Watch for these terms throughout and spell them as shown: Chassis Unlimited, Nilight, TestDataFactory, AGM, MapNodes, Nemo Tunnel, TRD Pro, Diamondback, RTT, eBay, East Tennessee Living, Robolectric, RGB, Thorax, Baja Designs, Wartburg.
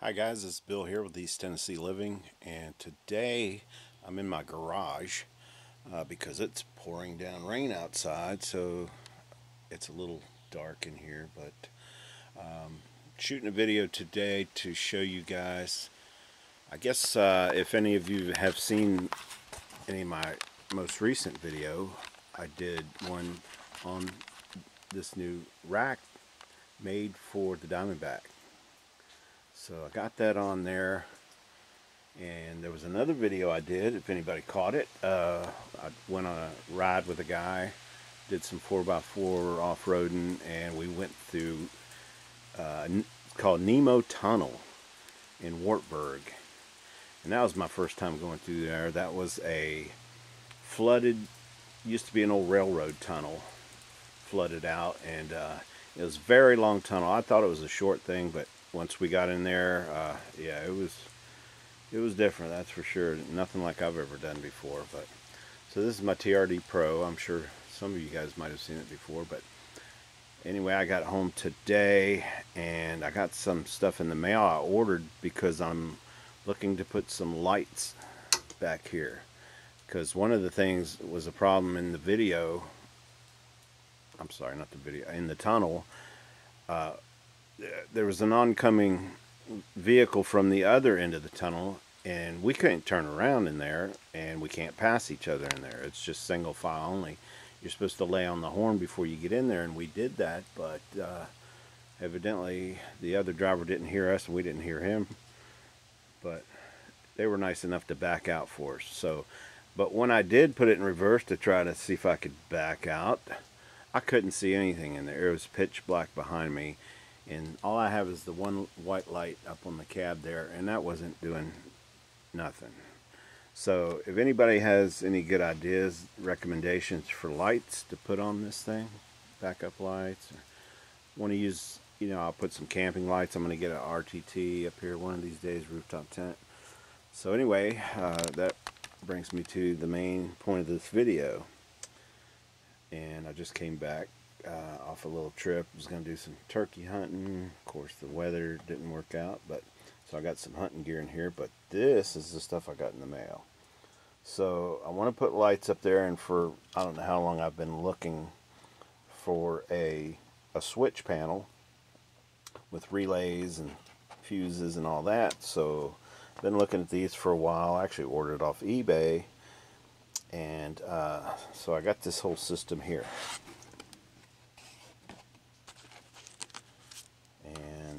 Hi guys, it's Bill here with East Tennessee Living, and today I'm in my garage because it's pouring down rain outside, so it's a little dark in here, but shooting a video today to show you guys, I guess if any of you have seen any of my most recent video, I did one on this new rack made for the Diamondback. So I got that on there, and there was another video I did, if anybody caught it. I went on a ride with a guy, did some 4x4 off-roading, and we went through called Nemo Tunnel in Wartburg. And that was my first time going through there. That was a flooded, used to be an old railroad tunnel, flooded out, and it was a very long tunnel. I thought it was a short thing, but once we got in there, yeah, it was different, that's for sure. Nothing like I've ever done before. But so this is my TRD Pro. I'm sure some of you guys might have seen it before, but anyway, I got home today and I got some stuff in the mail I ordered because I'm looking to put some lights back here, because one of the things was a problem in the video, I'm sorry, not the video, in the tunnel. There was an oncoming vehicle from the other end of the tunnel, and we couldn't turn around in there, and we can't pass each other in there. It's just single file only. You're supposed to lay on the horn before you get in there, and we did that, but evidently the other driver didn't hear us and we didn't hear him, but they were nice enough to back out for us. So, but when I did put it in reverse to try to see if I could back out, I couldn't see anything in there. It was pitch black behind me, and all I have is the one white light up on the cab there, and that wasn't doing nothing. So if anybody has any good ideas, recommendations for lights to put on this thing, backup lights, want to use, you know, I'll put some camping lights. I'm going to get an RTT up here one of these days, rooftop tent. So anyway, that brings me to the main point of this video. And I just came back off a little trip. I was going to do some turkey hunting. Of course the weather didn't work out, but so I got some hunting gear in here, but this is the stuff I got in the mail. So I want to put lights up there, and for I don't know how long I've been looking for a switch panel with relays and fuses and all that. So I've been looking at these for a while. I actually ordered off eBay, and so I got this whole system here.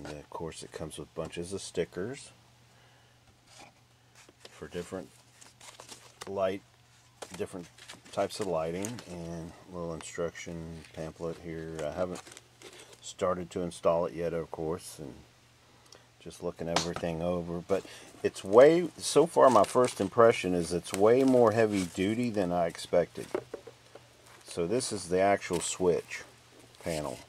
Of course it comes with bunches of stickers for different light, different types of lighting, and a little instruction pamphlet here. I haven't started to install it yet, of course, and just looking everything over, but it's way, so far my first impression is it's way more heavy duty than I expected. So this is the actual switch panel,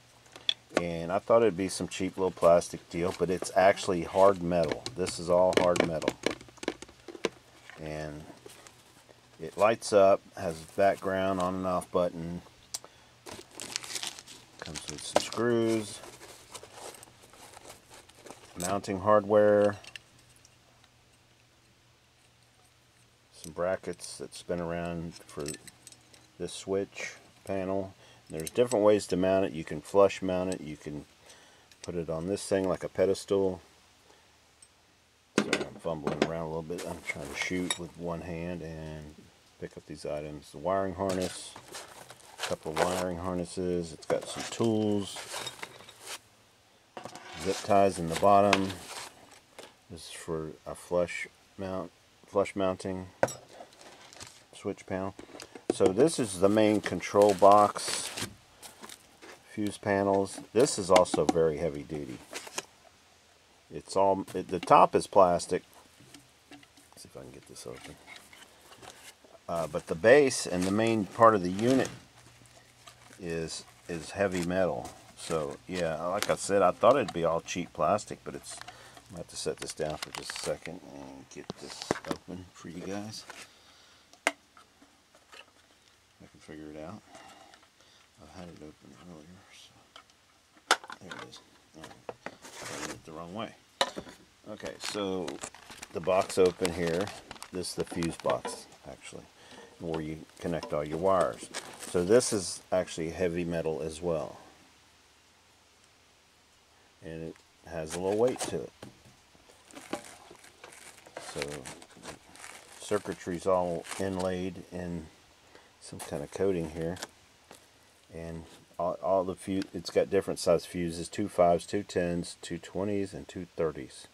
and I thought it'd be some cheap little plastic deal, but it's actually hard metal. This is all hard metal, and it lights up, has a background on and off button, comes with some screws, mounting hardware, some brackets that spin around for this switch panel. There's different ways to mount it. You can flush mount it, you can put it on this thing like a pedestal. Sorry, I'm fumbling around a little bit. I'm trying to shoot with one hand and pick up these items. The wiring harness, a couple of wiring harnesses. It's got some tools, zip ties in the bottom. This is for a flush mount, flush mounting switch panel. So this is the main control box. Fuse panels. This is also very heavy duty. It's all, the top is plastic. Let's see if I can get this open. But the base and the main part of the unit is heavy metal. So yeah, like I said, I thought it'd be all cheap plastic, but it's, I'm gonna have to set this down for just a second and get this open for you guys. I can figure it out. I had it open earlier, so there it is. All right. I did it the wrong way. Okay, so the box open here, this is the fuse box actually, where you connect all your wires. So this is actually heavy metal as well, and it has a little weight to it. So circuitry's all inlaid in some kind of coating here, and all the fuse, it's got different size fuses, 2 5s, 2 10s, 2 20s, and 2 30s.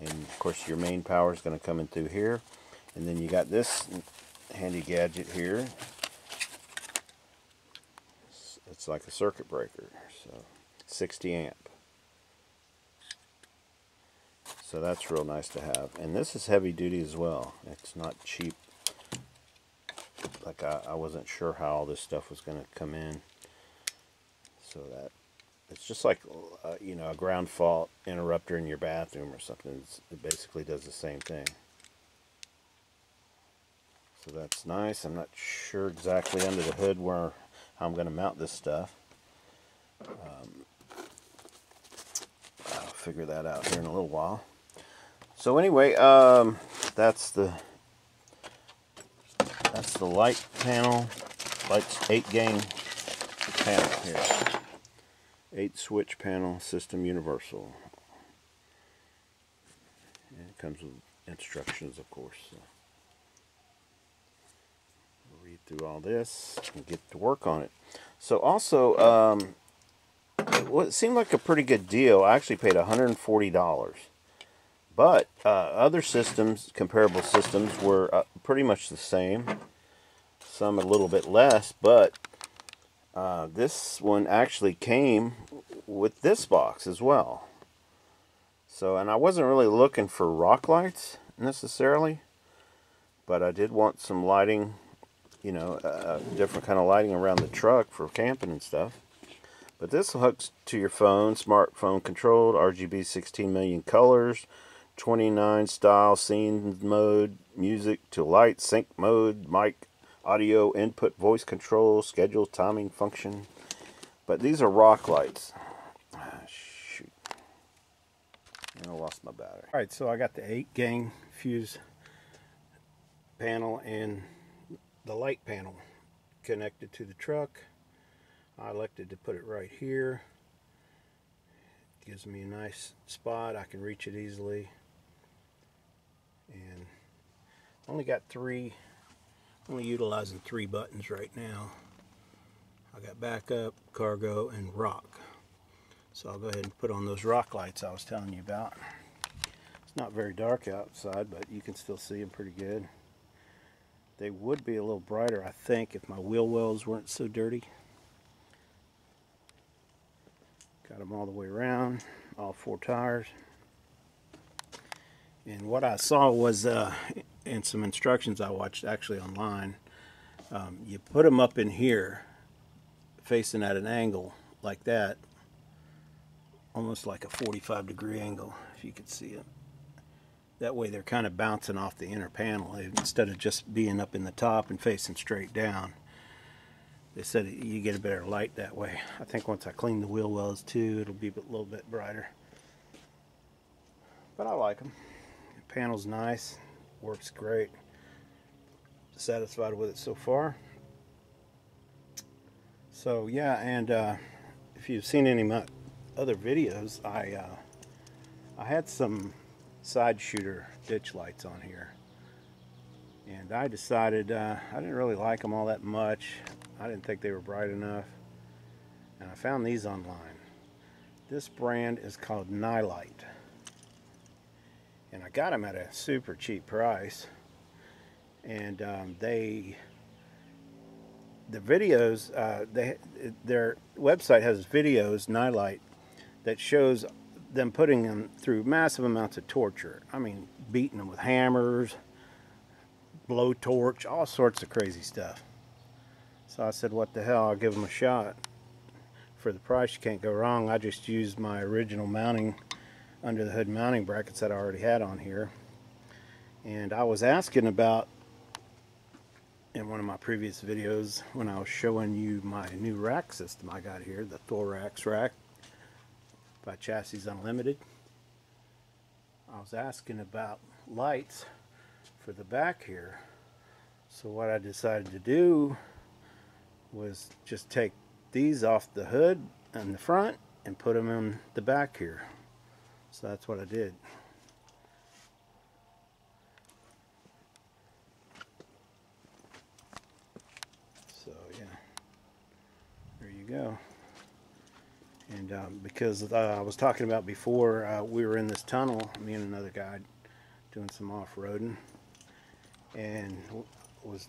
And of course your main power is going to come in through here, and then you got this handy gadget here. It's like a circuit breaker, so 60 amp, so that's real nice to have. And this is heavy duty as well, it's not cheap. Like I wasn't sure how all this stuff was going to come in, so that it's just like you know, a ground fault interrupter in your bathroom or something. It basically does the same thing. So that's nice. I'm not sure exactly under the hood where how I'm going to mount this stuff. I'll figure that out here in a little while. So anyway, that's the light panel, light's 8-gain panel here. 8-switch panel, system universal. And it comes with instructions, of course. So read through all this and get to work on it. So also, it seemed like a pretty good deal. I actually paid $140, but other systems, comparable systems, were pretty much the same. Some a little bit less, but this one actually came with this box as well. So, and I wasn't really looking for rock lights necessarily, but I did want some lighting, you know, different kind of lighting around the truck for camping and stuff. But this hooks to your phone, smartphone controlled, RGB 16 million colors, 29 style, scene mode, music to light, sync mode, mic, audio, input, voice control, schedule, timing function. But these are rock lights. Ah, shoot. And I lost my battery. Alright, so I got the 8-gang fuse panel and the light panel connected to the truck. I elected to put it right here. It gives me a nice spot, I can reach it easily. And only got only utilizing 3 buttons right now. I got backup, cargo, and rock. So I'll go ahead and put on those rock lights I was telling you about. It's not very dark outside, but you can still see them pretty good. They would be a little brighter, I think, if my wheel wells weren't so dirty. Got them all the way around, all 4 tires. And what I saw was, and some instructions I watched actually online, you put them up in here, facing at an angle like that, almost like a 45-degree angle, if you could see it. That way they're kind of bouncing off the inner panel instead of just being up in the top and facing straight down. They said you get a better light that way. I think once I clean the wheel wells too, it'll be a little bit brighter. But I like them. The panel's nice, works great. Satisfied with it so far. So yeah, and if you've seen any of my other videos, I had some side shooter ditch lights on here, and I decided I didn't really like them all that much. I didn't think they were bright enough, and I found these online. This brand is called Nilight, and I got them at a super cheap price. And the videos, their website has videos, Nilight, that shows them putting them through massive amounts of torture. I mean, beating them with hammers, blowtorch, all sorts of crazy stuff. So I said, what the hell, I'll give them a shot. For the price, you can't go wrong. I just used my original mounting, under the hood mounting brackets that I already had on here. And I was asking about, in one of my previous videos, when I was showing you my new rack system I got here, the Thorax rack by Chassis Unlimited. I was asking about lights for the back here. So what I decided to do was just take these off the hood and the front and put them in the back here. So that's what I did. So yeah, there you go. And because I was talking about before, we were in this tunnel, me and another guy doing some off-roading, and was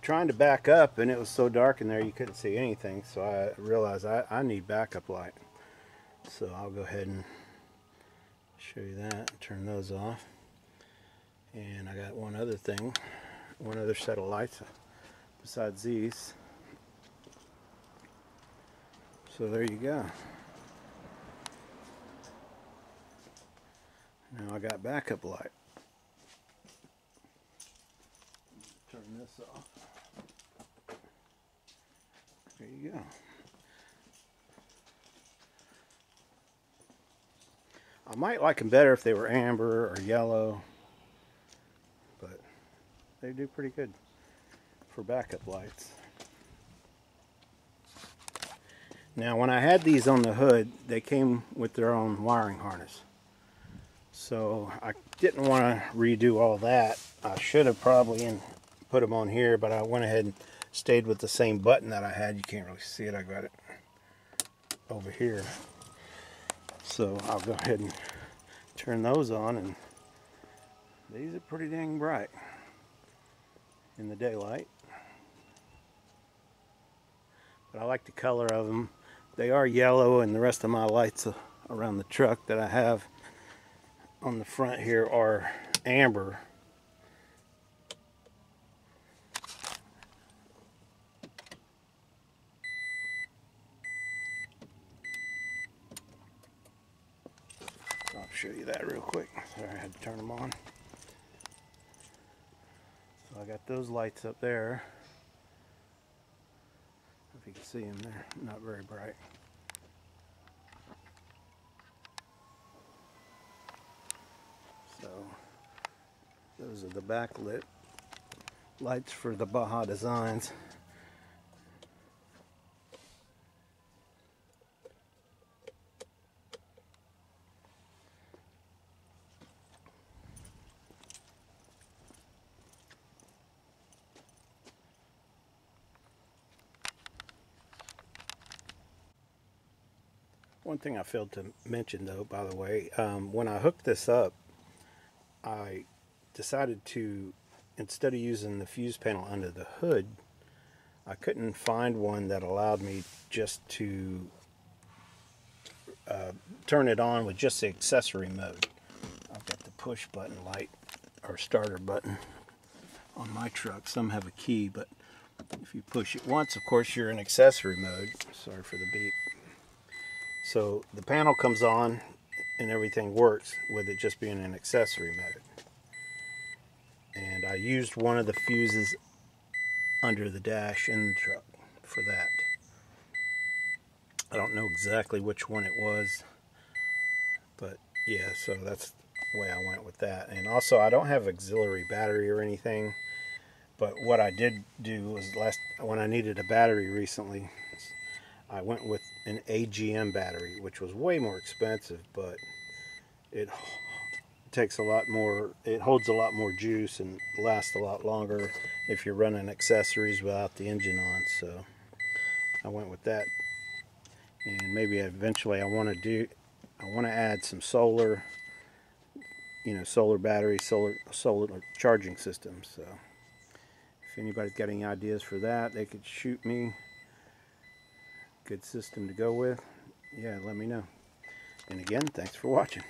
trying to back up, and it was so dark in there you couldn't see anything. So I realized I need backup light. So I'll go ahead and show you that. Turn those off. And I got one other thing, one other set of lights besides these. So there you go. Now I got backup light. Turn this off. There you go. I might like them better if they were amber or yellow, but they do pretty good for backup lights. Now when I had these on the hood, they came with their own wiring harness. So I didn't want to redo all that. I should have probably put them on here, but I went ahead and stayed with the same button that I had. You can't really see it. I got it over here. So I'll go ahead and turn those on, and these are pretty dang bright in the daylight. But I like the color of them. They are yellow, and the rest of my lights around the truck that I have on the front here are amber. I'll show you that real quick. Sorry, I had to turn them on. So I got those lights up there. If you can see them, they're not very bright. So those are the backlit lights for the Baja Designs. One thing I failed to mention, though, by the way, when I hooked this up, I decided to, instead of using the fuse panel under the hood, I couldn't find one that allowed me just to turn it on with just the accessory mode. I've got the push button light or starter button on my truck. Some have a key, but if you push it once, of course, you're in accessory mode. Sorry for the beep. So the panel comes on and everything works with it just being an accessory mode. And I used one of the fuses under the dash in the truck for that. I don't know exactly which one it was, but yeah, so that's the way I went with that. And also I don't have auxiliary battery or anything, but what I did do was when I needed a battery recently, I went with an AGM battery, which was way more expensive, but it takes a lot more, it holds a lot more juice and lasts a lot longer if you're running accessories without the engine on. So I went with that, and maybe eventually I want to add some solar, you know, solar battery, solar charging systems. So if anybody's got any ideas for that, they could shoot me. Good system to go with. Yeah, let me know. And again, thanks for watching.